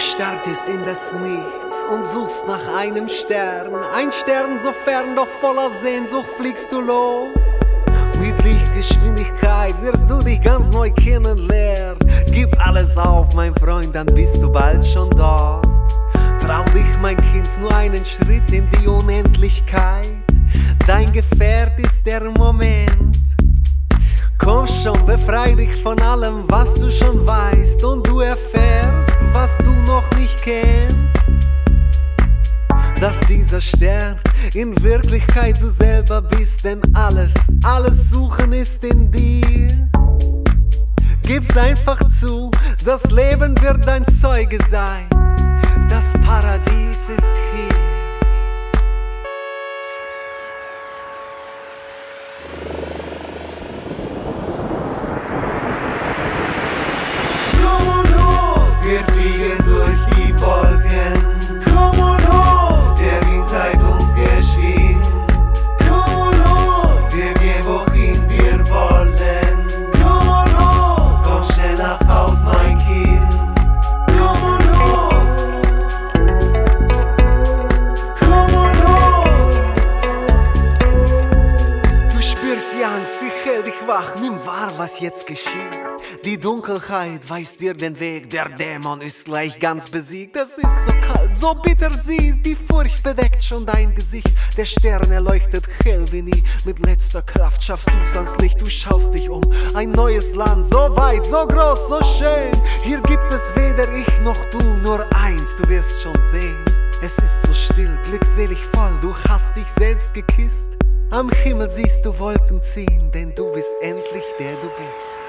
startest in das Nichts und suchst nach einem Stern. Ein Stern so fern, doch voller Sehnsucht fliegst du los. Mit Lichtgeschwindigkeit wirst du dich ganz neu kennenlernen. Gib alles auf, mein Freund, dann bist du bald schon dort. Trau dich, mein Kind, nur einen Schritt in die Unendlichkeit. Dein Gefährt ist der Moment. Komm schon, befrei dich von allem, was du schon weißt, und du erfährst, was du noch nicht kennst. Dass dieser Stern in Wirklichkeit du selber bist, denn alles, alles Suchen ist in dir. Gib's einfach zu, das Leben wird dein Zeuge sein. Das Paradies ist hier. Wir fliegen durch die Wolken. Komm und los, der Wind treibt uns geschwind. Komm und los, wir gehen wohin wir wollen. Komm und los, komm schnell nach Haus, mein Kind. Komm und los, komm und los. Du spürst die Angst, sie hält dich wach. Nimm wahr, was jetzt geschieht. Die Dunkelheit weist dir den Weg, der Dämon ist gleich ganz besiegt. Es ist so kalt, so bitter siehst, die Furcht bedeckt schon dein Gesicht. Der Stern erleuchtet hell wie nie, mit letzter Kraft schaffst du's ans Licht. Du schaust dich um, ein neues Land, so weit, so groß, so schön. Hier gibt es weder ich noch du, nur eins, du wirst schon sehen. Es ist so still, glückselig voll, du hast dich selbst geküsst. Am Himmel siehst du Wolken ziehen, denn du bist endlich der du bist.